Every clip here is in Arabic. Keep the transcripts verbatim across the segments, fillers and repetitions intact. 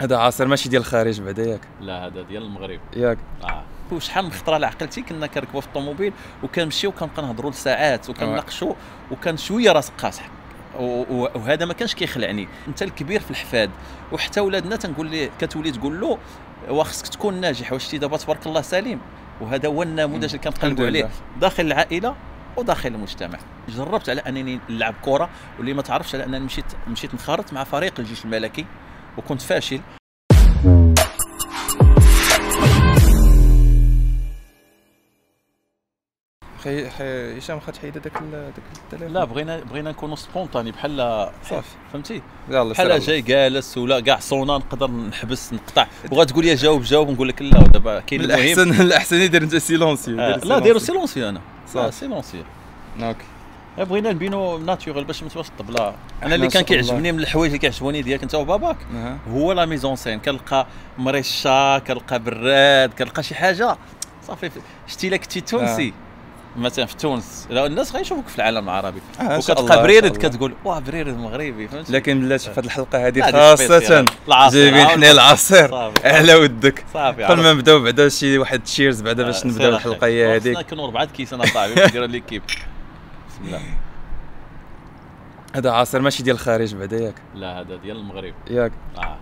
هذا عاصر ماشي ديال الخارج بعدا ياك؟ لا هذا ديال المغرب ياك. اه وشحال من خطره على عقلتي كنا كنركبوا في الطوموبيل وكنمشيو وكنبقى نهضروا لساعات وكنناقشوا وكان شويه راسك قاصح، وهذا ما كانش كيخلعني. انت الكبير في الحفاد وحتى ولادنا تنقول ليه، كتولي تقول له واخصك تكون ناجح، واش تي دابا تبارك الله سليم. وهذا هو النموذج اللي كنقلبوا عليه داخل العائله وداخل المجتمع. جربت على انني نلعب كره واللي ما تعرفش على انني مشيت مشيت نخرط مع فريق الجيش الملكي وكنت فاشل. خي هشام خا تحيد هذاك داك التليفون. لا بغينا بغينا نكونوا سبونطاني بحال صافي فهمتي، بحال جاي جالس ولا كاع صونا نقدر نحبس نقطع وغتقول لي جاوب جاوب نقول لك لا دابا كاين المهم. الاحسن الاحسن يدير انت سيلونسيو. آه لا ديروا سيلونسيو انا صافي سيلونسيو. اوكي بغينا نبينو ناتشورال باش ما تبقاش الطبله. انا اللي كان كيعجبني من الحوايج اللي كيعجبوني ديالك انت وباباك أه. هو لا ميزون سين، كنلقى مريشه كنلقى براد كنلقى شي حاجه صافي شتي لك تي تونسي أه. مثلا في تونس الناس غيشوفوك في العالم العربي أه. وكتلقى بريرد كتقول واه بريرد مغربي فهمتي. لكن بلاتي في هذه الحلقه هذه خاصه جايبين حنا العصير على ودك صافي. قبل ما نبداو بعدا شي واحد تشيرز بعدا باش نبداو الحلقه هذيك. خصنا كنوا ربعه كيس انا صاحبي نديروا ليكيب. لا هذا عاصر ماشي ديال الخارج بعدا ياك؟ لا هذا ديال المغرب ياك. اه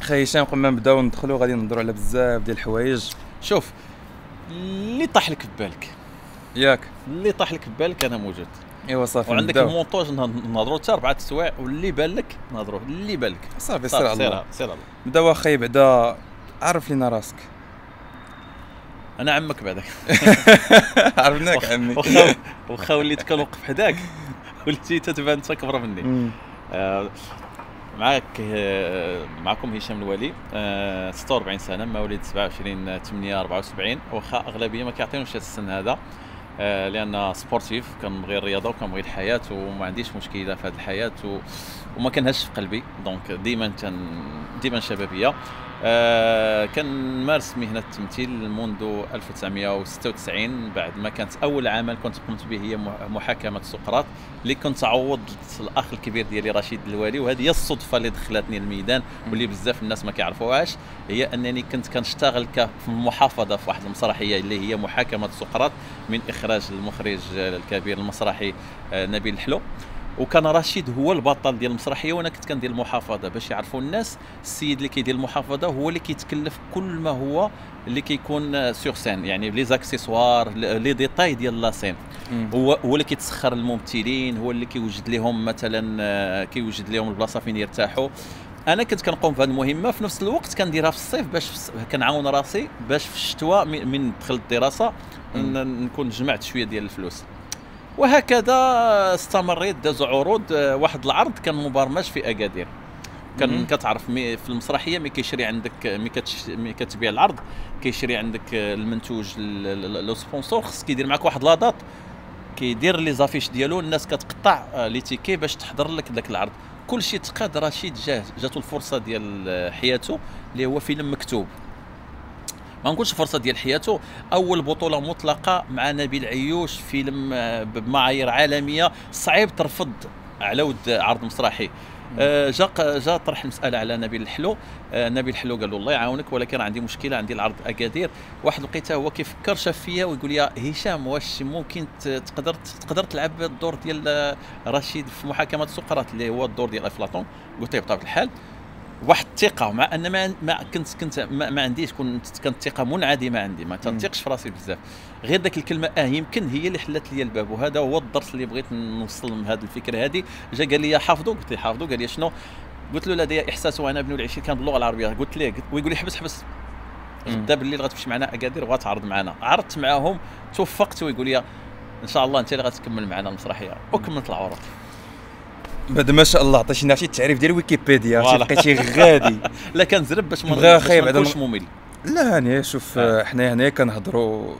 خي هشام قبل ما نبداو ندخلوا غادي نهضروا على بزاف ديال الحوايج. شوف اللي طاح لك ببالك ياك، اللي طاح لك ببالك انا موجود. ايوا صافي وعندك المونتاج نهضروا حتى اربعه السوايع واللي بان لك نهضروا اللي بان لك صافي. سير على الله سير على الله. بداو اخي بعدا عرف لينا راسك. انا عمك بعدك عرفناك عمي. واخا واخا وليت كنوقف حداك وليتي تتبان انت كبر مني. آه معاك آه معكم هشام الولي آه ستة وأربعين سنه، مواليد سبعة وعشرين ثمانية أربعة وسبعين. واخا اغلبيه ما كيعطيونيش هذا السن هذا آه لان سبورتيف، كنبغي الرياضه وكنبغي الحياه وما عنديش مشكله في هذه الحياه و... وما كنهش في قلبي، دونك ديما كان ديما شبابيه. آه كنمارس مهنه التمثيل منذ ألف وتسعمائة وستة وتسعين بعد ما كانت اول عمل كنت قمت به هي محاكمه سقراط اللي كنت عوض الاخ الكبير ديالي رشيد الوالي. وهذه هي الصدفه اللي دخلتني الميدان واللي بزاف الناس ما كيعرفوهاش، هي انني كنت كنشتغل في المحافظه في واحد المسرحيه اللي هي محاكمه سقراط من اخراج المخرج الكبير المسرحي آه نبيل الحلو، وكان رشيد هو البطل ديال المسرحيه وانا كنت كندير المحافظه. باش يعرفوا الناس السيد اللي كيدير المحافظه هو اللي كيتكلف كل ما هو اللي كيكون سور سين، يعني لي زاكسيسوار لي ديتاي ديال لا سين. هو هو اللي كيتسخر الممثلين، هو اللي كيوجد لهم مثلا كيوجد لهم البلاصه فين يرتاحوا. انا كنت كنقوم بهذه المهمه في نفس الوقت كنديرها في الصيف باش كنعاون راسي باش في الشتوى من دخلت الدراسه نكون جمعت شويه ديال الفلوس. وهكذا استمريت. دازوا عروض، واحد العرض كان مبرمج في اكادير، كان كتعرف في المسرحيه مي كيشري عندك مي كتبيع العرض كيشري عندك المنتوج لو سبونسور خص كيدير معك واحد لاطاط كيدير لي زافيش ديالو، الناس كتقطع لي تيكي باش تحضر لك ذاك العرض. كل شيء تقاد رشيد جاه جاتو الفرصه ديال حياته اللي هو فيلم مكتوب. ما نقولش فرصه ديال حياته، اول بطوله مطلقه مع نبيل عيوش، فيلم بمعايير عالميه صعيب ترفض على ود عرض مسرحي. جا جا طرح المساله على نبيل الحلو. نبيل الحلو قال له الله يعاونك ولكن عندي مشكله، عندي العرض اكادير. واحد الوقيته هو كيفكر شاف فيا ويقول لي هشام واش ممكن تقدر تقدر تلعب الدور ديال رشيد في محاكمه سقراط اللي هو الدور ديال افلاطون. قلت له بطبيعه الحال واحد الثقه، مع ان ما, ما كنت كنت ما, ما عنديش كنت كانت الثقه منعدمه عندي، ما تنثقش في راسي بزاف، غير ذاك الكلمه اه يمكن هي اللي حلت لي الباب. وهذا هو الدرس اللي بغيت نوصل من هذه الفكره هذه. جا قال لي حافظوا، قلت له حافظوا. قال لي شنو؟ قلت له لدي احساس وانا ابن العشرين كان باللغه العربيه. قلت له ويقول لي حبس حبس غدا بالليل غتمشي معنا اكادير وغتعرض معنا. عرضت معاهم توفقت ويقول لي ان شاء الله انت اللي غتكمل معنا المسرحيه، وكملت العروض. بعد ما شاء الله عطيتينا شي التعريف ديال ويكيبيديا لقيتي غادي. لا كنزرب باش ما نكونش ممل. لا هاني شوف حنا هنا كنهضروا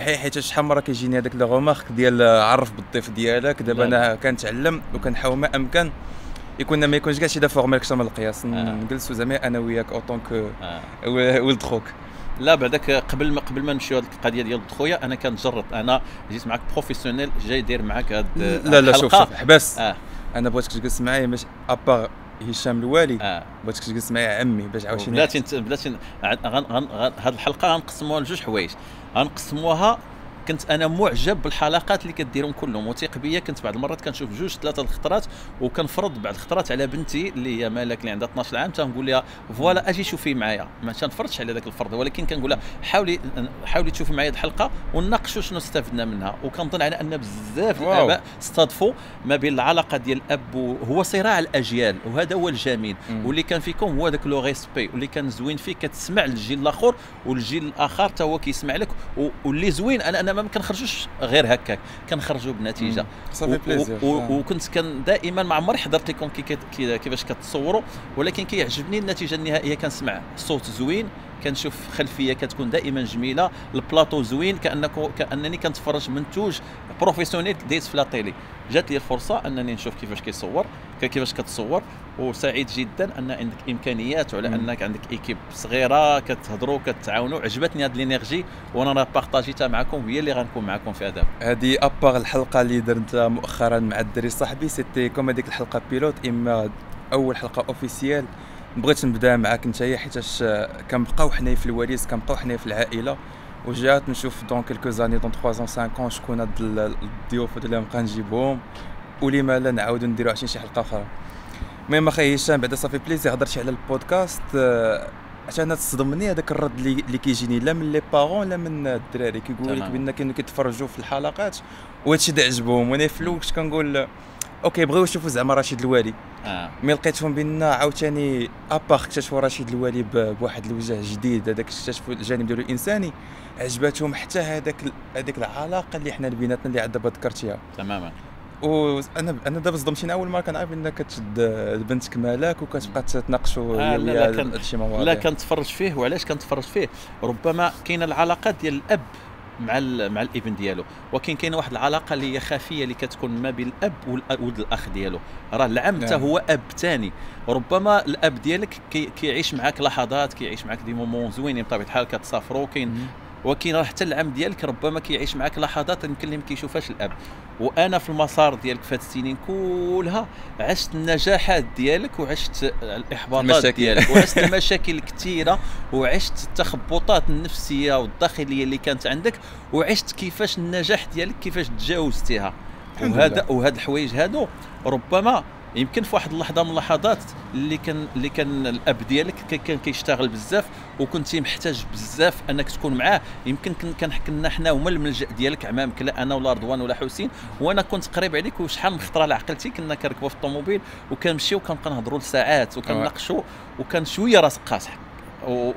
حيت شحال من مره كيجيني هذاك لو غومارك ديال عرف بالضيف ديالك. دابا انا كنتعلم وكنحاول ما امكن يكون ما يكونش كاع شي دا فورمال كثر من القياس، نجلسوا زعما انا وياك اون طونك ولد خوك. لا بعدك قبل ما قبل ما نمشيو هذه القضيه ديال خويا انا كنتجرد، انا جيت معك بروفيسيونيل جاي داير معك هاد. لا لا شوف حبس، انا بغيتك تجلس معايا باش ابار هشام الوالي. اه بغيتك تجلس معايا عمي باش عاوتاني بلاتي نت... بلاتي هاد الحلقه غنقسموها لجوج حوايج. غنقسموها كنت انا معجب بالحلقات اللي كديرهم كلهم وثيق بيا. كنت بعض المرات كنشوف جوج ثلاثه الخطرات وكنفرض بعض الخطرات على بنتي اللي هي مالك اللي عندها اثناش عام، تنقول لها فوالا اجي شوفي معايا، ما تنفرضش على ذاك الفرض، ولكن كنقول لها حاولي حاولي تشوفي معايا هذه الحلقه ونناقشوا شنو استفدنا منها. وكنظن على ان بزاف الاباء استضفوا ما بين العلاقه ديال الاب وهو صراع الاجيال، وهذا هو الجميل مم. واللي كان فيكم هو ذاك لو ريسبي واللي كان زوين فيه، كتسمع للجيل الاخر والجيل الاخر حتى هو كيسمع لك، واللي زوين انا انا ما كنخرجوش غير هكاك، كنخرجوا بنتيجه. صافي بليزير. وكنت كان دائما ما عمري حضرت لكم كي كيفاش كتصوروا، ولكن كيعجبني النتيجه النهائيه. كنسمع صوت زوين، كنشوف خلفيه كتكون دائما جميله، البلاطو زوين، كانك كانني كنتفرج منتوج بروفيسيونيل دايز في لا تيلي. جات لي الفرصه انني نشوف كيفاش كيصور، كيفاش كتصور، وسعيد جدا ان عندك امكانيات وعلى انك عندك ايكيب صغيره كتهضروا كتعاونوا. عجبتني هذه الانرجي وانا راه بارطاجيتها معكم، وهي اللي غنكون معكم في اداب. هذه ابار الحلقه اللي درتها مؤخرا مع الدري صاحبي، سيتي كوم هذيك الحلقه بيلوت، اما اول حلقه اوفيسيال. بغيت نبدا معاك نتايا حيتاش كنبقاو حنايا في الوريث، كنبقاو حنايا في العائله، وجات نشوف دون كيلكو زاني دون ثلاثة أو خمسة شكون هاد الضيوف اللي غنبقى نجيبهم، ولما لا نعاودو نديرو عشرين شي حلقه اخرى. المهم اخي هشام، بعدا صافي بليزير هضرتي على البودكاست، حتى انا تصدمني هذاك الرد اللي كيجيني لا من لي بارون لا من الدراري، كيقولوا لك بان كانوا كيتفرجوا في الحلقات وهادشي دا عجبهم، وانا في الاول كنت كنقول اوكي بغيو يشوفوا زعما رشيد الوالي. آه. مي لقيتهم بان عاوتاني ابار اكتشفوا رشيد الوالي بواحد الوجه جديد، هذاك اكتشفوا الجانب ديالو الانساني، عجباتهم حتى هذاك هذيك العلاقه اللي حنا بيناتنا اللي عاد دابا ذكرتيها تماما. وانا انا دابا صدمتني اول مره كنعرف انك كتشد بنتك ملاك وكتبقى تتناقشوا هي وياه هادشي مواضيع. لا كنتفرج فيه. وعلاش كنتفرج فيه؟ ربما كاينه العلاقات ديال الاب مع مع الابن ديالو، ولكن كاين واحد العلاقه اللي هي خفيه اللي كتكون ما بين الاب والولد الاخ ديالو، راه العم حتى هو اب ثاني. ربما الاب ديالك كي كيعيش معك لحظات، كيعيش معك دي مومون زوينين بطبيعه الحال، كتسافروا كاين، ولكن راه حتى العم ديالك ربما كيعيش معك لحظات يمكن اللي ما كيشوفهاش الاب. وانا في المسار ديالك في هاد السنين كلها عشت النجاحات ديالك وعشت الاحباطات ديالك وعشت المشاكل الكثيره وعشت التخبطات النفسيه والداخليه اللي كانت عندك، وعشت كيفاش النجاح ديالك كيفاش تجاوزتيها. وهذا وهاد الحوايج هادو ربما يمكن في واحد اللحظه من اللحظات اللي كان اللي كان الاب ديالك كان كيشتغل بزاف وكنتي محتاج بزاف انك تكون معاه، يمكن كنا حنا هما الملجا ديالك عمامك، لا انا ولا رضوان ولا حسين، وانا كنت قريب عليك. وشحال من خطره على عقلتي كنا كنركبوا في الطوموبيل وكنمشيو وكنبقى نهضروا لساعات وكنناقشوا، وكان شويه راسك قاصح،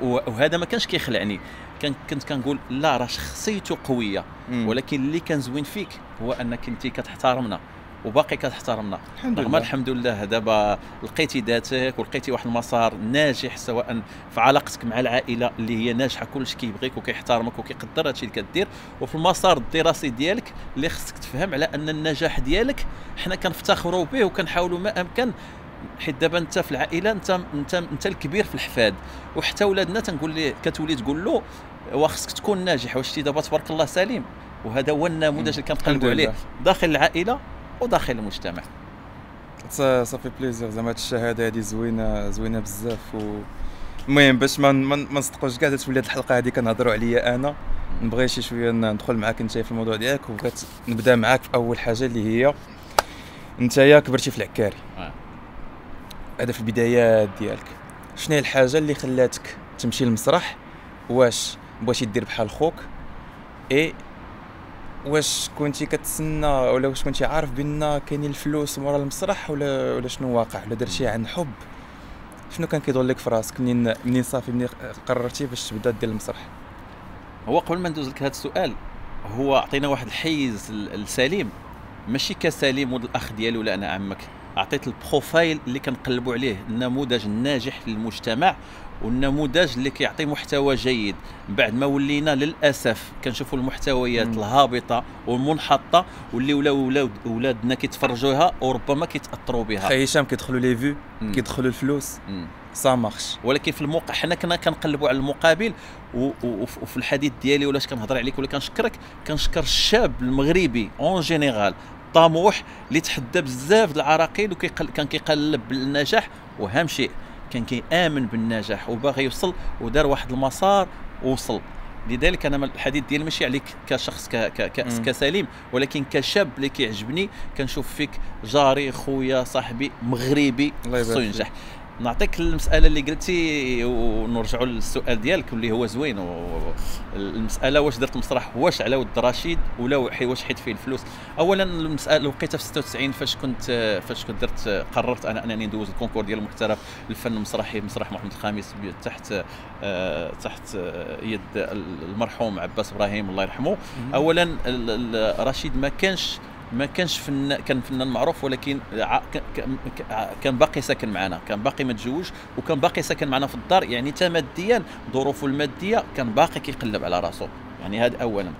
وهذا ما كانش كيخلعني. كنت كنقول لا راه شخصيته قويه، ولكن اللي كان زوين فيك هو انك انت كتحترمنا وباقي كتحترمنا. رغم الحمد لله دابا لقيتي ذاتك ولقيتي واحد المسار ناجح، سواء في علاقتك مع العائله اللي هي ناجحه، كلشي كيبغيك وكيحترمك وكيقدر هادشي اللي كدير، وفي المسار الدراسي ديالك اللي خصك تفهم على ان النجاح ديالك حنا كنفتخروا به وكنحاولوا ما امكن، حيت دابا انت في العائله انت انت انت الكبير في الحفاد، وحتى ولادنا تنقول ليه كتولي تقول له وخصك تكون ناجح، واش تي دابا تبارك الله سليم. وهذا هو النموذج اللي كنقلبوا عليه داخل العائله وداخل المجتمع. صافي بليزير، زعما هاد الشهاده هادي زوينه زوينه بزاف. و المهم باش ما ما نصدقوش كاع تولي هاد الحلقه هادي كنهضروا عليا انا، نبغي شي شويه ندخل معاك انت في الموضوع ديالك. وبغيت نبدا معاك في اول حاجه اللي هي انتيا كبرتي في العكاري، هذا في البدايات ديالك، شنو هي الحاجه اللي خلاتك تمشي للمسرح؟ واش بغيتي دير بحال خوك؟ اي واش كنتي كتسنى ولا واش كنتي عارف بان كاينين الفلوس مورا المسرح ولا ولا شنو واقع؟ ولا درتي عن حب؟ شنو كان كيدور لك في راسك منين منين صافي منين قررتي باش تبدا دير المسرح؟ هو قبل ما ندوز لك هذا السؤال، هو عطينا واحد الحيز لسليم، ماشي كسليم ود الاخ ديالو ولا انا عمك، عطيت البروفايل اللي كنقلبوا عليه، النموذج الناجح للمجتمع والنموذج اللي كيعطي محتوى جيد. بعد ما ولينا للاسف كنشوفوا المحتويات مم. الهابطه والمنحطه واللي ولاو ولادنا كيتفرجوها وربما كيتاثروا بها. خي هشام كيدخلوا لي فيو، كيدخلوا الفلوس، سا مارش. ولكن في الموقع حنا كنا كنقلبوا على المقابل. وفي الحديث ديالي ولاش كنهضر عليك ولا كنشكرك، كنشكر الشاب المغربي اون جينيرال الطموح اللي تحدى بزاف د العراقيل وكان كيقلب بالنجاح، وهام شيء كان كيامن بالنجاح وباغي يوصل ودار واحد المسار ووصل. لذلك انا الحديث ديالي ماشي عليك كشخص ك ك ك كسليم، ولكن كشاب اللي كيعجبني كنشوف فيك جاري خويا صاحبي مغربي خصو ينجح. نعطيك المساله اللي قلتي ونرجعوا للسؤال ديالك اللي هو زوين. المساله واش درت مسرح واش على ود رشيد ولا واش حيت فيه الفلوس؟ اولا المساله لقيتها في ستة وتسعين فاش كنت فاش كنت درت قررت انا انني ندوز الكونكور ديال المحترف للفن المسرحي مسرح محمد الخامس تحت آه تحت آه يد المرحوم عباس ابراهيم الله يرحمه. اولا رشيد ما كانش ما كانش فن... كان فنان معروف، ولكن ع... ك... ك... كان باقي ساكن معنا، كان باقي ما تزوجش وكان باقي ساكن معنا في الدار، يعني تماديا ظروفه الماديه كان باقي كيقلب على راسه، يعني هذا اولا.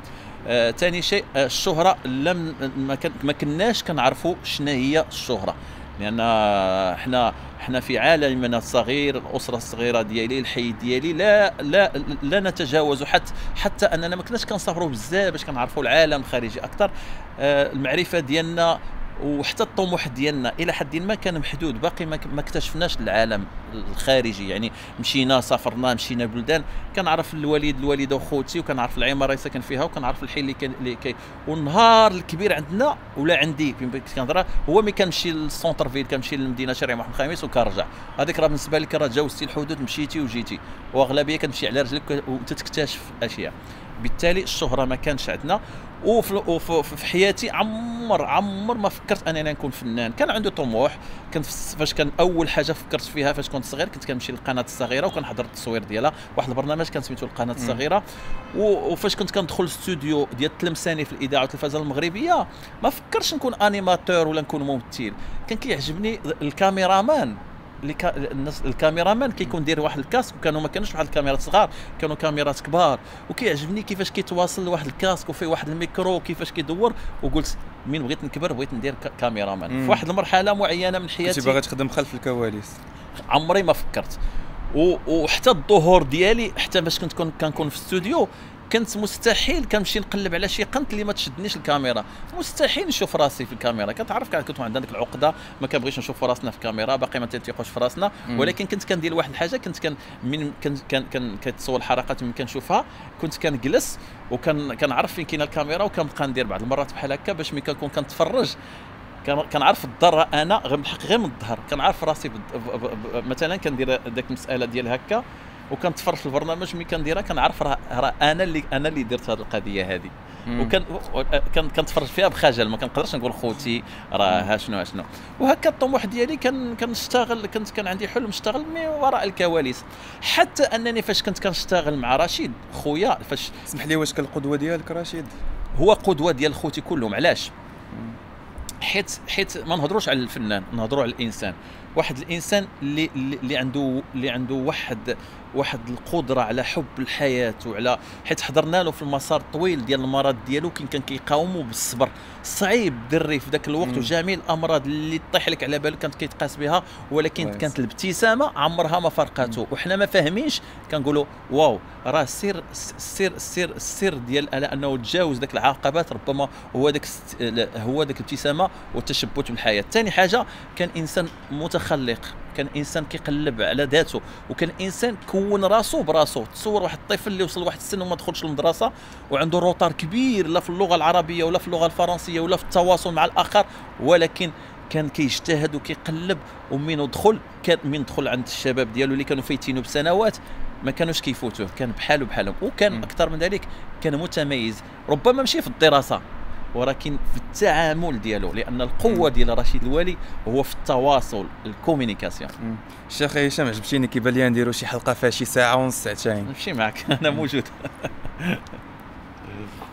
ثاني آه... شيء آه الشهره لم ما, كان... ما كناش كنعرفوا شنو هي الشهره، لان احنا احنا في عالمنا الصغير، الاسره الصغيره ديالي، الحي ديالي، لا لا لا نتجاوز حتى حتى اننا ما كناش كنسافروا بزاف باش كنعرفوا العالم الخارجي اكثر. آه المعرفه ديالنا وحتى الطموح ديالنا الى حد ما كان محدود، باقي ما اكتشفناش العالم الخارجي، يعني مشينا سافرنا مشينا بلدان، كنعرف الوالد الوالده وخوتي وكنعرف العماره اللي ساكن فيها وكنعرف الحي اللي كان اللي كي والنهار الكبير عندنا ولا عندي كنهضر هو ملي كنمشي للسونتر فيل، كنمشي للمدينه شارع محمد الخامس وكنرجع. هذيك راه بالنسبه لك راه تجاوزتي الحدود، مشيتي وجيتي، واغلبيه كتمشي على رجلك وتكتشف اشياء. بالتالي الشهره ما كانش عندنا. وفي حياتي عمر عمر ما فكرت انني نكون فنان، كان عنده طموح. كنت فاش كان اول حاجه فكرت فيها فاش كنت صغير كنت كنمشي للقناه الصغيره وكنحضر التصوير ديالها، واحد البرنامج كان سميتو القناه الصغيره. وفاش كنت كندخل الاستوديو ديال التلمساني في الاذاعه والتلفزه المغربيه ما فكرش نكون انيماتور ولا نكون ممثل، كان كيعجبني الكاميرامان. الناس الكاميرامان كيكون داير واحد الكاسك، وكانوا ما كانوش بحال الكاميرات صغار، كانوا كاميرات كبار، وكيعجبني كيفاش كيتواصل لواحد الكاسك وفيه واحد الميكرو كيفاش كيدور. وقلت من بغيت نكبر بغيت ندير كاميرامان. في واحد المرحله معينه من حياتي كنت باغي تخدم خلف الكواليس، عمري ما فكرت. وحتى الظهور ديالي حتى باش كنت كنكون في الاستوديو كنت مستحيل كنمشي نقلب على شي قنت اللي ما تشدنيش الكاميرا، مستحيل نشوف راسي في الكاميرا. كتعرف كنت عندنا ديك العقده ما كنبغيش نشوفوا راسنا في الكاميرا، باقي ما تنتيقوش في راسنا. ولكن كنت كندير واحد الحاجه، كنت كان من كان كتصور الحلقات من كنشوفها كنت كنجلس وكان كنعرف فين كاينه الكاميرا وكنبقى ندير بعض المرات بحال هكا باش ملي كنكون كنتفرج كنعرف الضر انا بالحق غير من الظهر، كنعرف راسي مثلا كندير ديك المساله ديال هكا وكنتفرج في البرنامج ملي كنديرها كنعرف راه انا اللي انا اللي درت هذه القضيه هذه. وكان كنتفرج فيها بخجل، ما كنقدرش نقول خوتي راه ها شنو ها شنو. وهكا الطموح ديالي كان كنشتغل، كنت كان عندي حلم نشتغل من وراء الكواليس. حتى انني فاش كنت كنشتغل مع رشيد خويا فاش سمح لي، واش كان القدوه ديالك رشيد؟ هو قدوه ديال خوتي كلهم. علاش؟ حيت حيت ما نهضروش على الفنان، نهضروا على الانسان. واحد الانسان اللي اللي عنده اللي عنده واحد واحد القدره على حب الحياه وعلى، حيت حضرنا له في المسار الطويل ديال المرض ديالو كي كان كيقاوموا بالصبر. صعيب دري في ذاك الوقت وجميع الامراض اللي طيح لك على بالك كانت كيتقاس بها، ولكن كانت الابتسامه عمرها ما فرقاته. وحنا ما فاهمينش كنقولوا واو راه السر السر السر السر ديال انه تجاوز ذاك العقبات ربما هو ذاك هو ذاك الابتسامه والتشبث بالحياه. ثاني حاجه كان انسان متخ خلق، كان انسان كيقلب على ذاته، وكان انسان كون راسو براسو. تصور واحد الطفل اللي وصل لواحد السن وما دخلش المدرسه وعنده روطار كبير لا في اللغه العربيه ولا في اللغه الفرنسيه ولا في التواصل مع الاخر، ولكن كان كيجتهد وكيقلب. ومين دخل كان من دخل عند الشباب ديالو اللي كانوا فايتينو بسنوات ما كانوش كيفوتوه، كان بحالو بحالهم. وكان اكثر من ذلك كان متميز، ربما ماشي في الدراسه ولكن في التعامل ديالو، لان القوه ديال رشيد الوالي هو في التواصل الكومينيكاسيون. الشيخ هشام عجبتيني، كيبان لي نديروا شي حلقه فيها شي ساعه ونص ساعتين. نمشي معك انا موجود.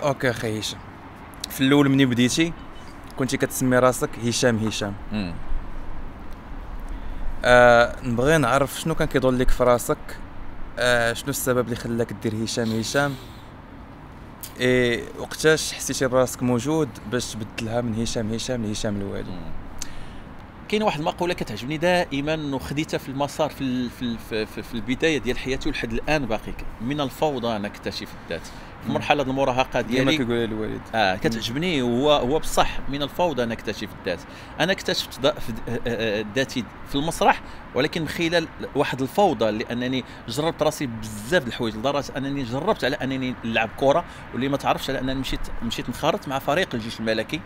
اوكي اخي هشام، في الاول ملي بديتي كنتي كتسمي راسك هشام هشام. آه نبغي نعرف شنو كان كيدور لك في راسك، آه شنو السبب اللي خلاك دير هشام هشام؟ ايه وقتاش حسيتي براسك موجود باش تبدلها من هشام هشام لهشام الوالي؟ كاين واحد المقوله كتعجبني دائما وخديتها في المسار في في في, في البدايه ديال حياتي ولحد الان باقي، من الفوضى نكتشف الذات. في مرحله المراهقه ديالي كما كيقولها الوالد اه كتعجبني، هو هو بصح من الفوضى نكتشف الذات. انا اكتشفت ذاتي في المسرح، ولكن من خلال واحد الفوضى، لانني جربت راسي بزاف د الحوايج لدرجه انني جربت على انني نلعب كره، واللي ما تعرفش على انني مشيت مشيت نخرط مع فريق الجيش الملكي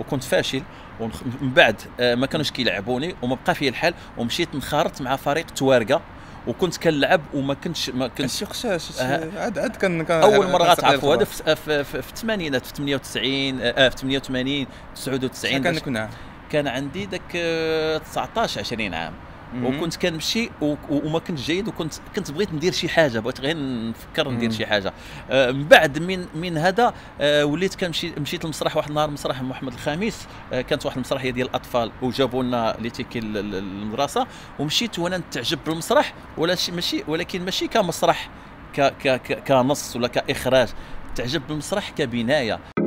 وكنت فاشل، ومن بعد ما كانوش كيلعبوني وما بقى فيا الحال، ومشيت نخرطت مع فريق توارقه وكنت كنلعب وما كنتش ما كنتش قشاش عاد عاد كان اول مره غتعرفوا هذا في الثمانينات، في ثمانية وتسعين اه في ثمانية وثمانين تسعة وتسعين كان كنا كان عندي داك تسعطاش عشرين عام، وكنت كنمشي وما كنت جيد، وكنت كنت بغيت ندير شي حاجه، بغيت غير نفكر ندير شي حاجه. آه من بعد من من هذا آه وليت كنمشي، مشيت للمسرح واحد النهار، مسرح محمد الخامس، آه كانت واحد المسرحيه ديال الاطفال وجابوا لنا لي تيكي للمدرسه، ومشيت وانا نتعجب بالمسرح، ولا ماشي ولكن ماشي كمسرح ك ك كنص ولا كاخراج، تعجب بالمسرح كبنايه.